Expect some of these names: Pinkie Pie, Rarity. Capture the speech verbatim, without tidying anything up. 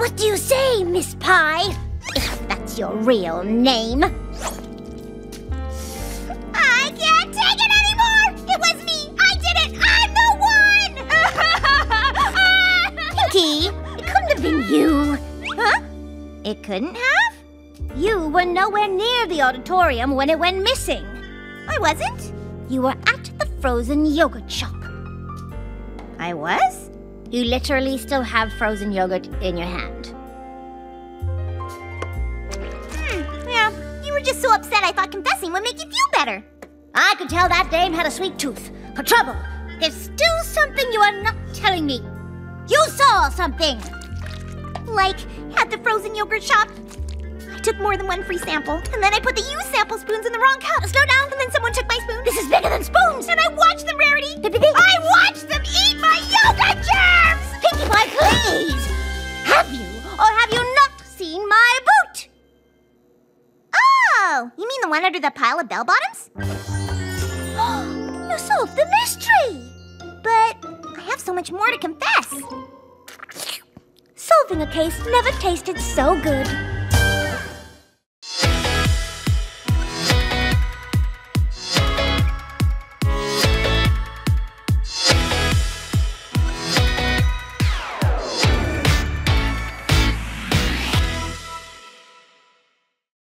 What do you say, Miss Pie? If that's your real name. I can't take it anymore! It was me! I did it! I'm the one! Pinkie, it couldn't have been you. Huh? It couldn't have? You were nowhere near the auditorium when it went missing. I wasn't. You were at the frozen yogurt shop. I was? You literally still have frozen yogurt in your hand. Hmm, yeah. You were just so upset I thought confessing would make you feel better. I could tell that dame had a sweet tooth. For trouble. There's still something you are not telling me. You saw something. Like, at the frozen yogurt shop. I took more than one free sample, and then I put the used sample spoons in the wrong cup. Slow down, and then someone took my spoon. This is bigger than spoons! And I watched them, Rarity! I watched them eat my yogurt germs! Pinkie Pie, please! Have you, or have you not seen my boot? Oh, you mean the one under the pile of bell-bottoms? You solved the mystery! But I have so much more to confess. Solving a case never tasted so good.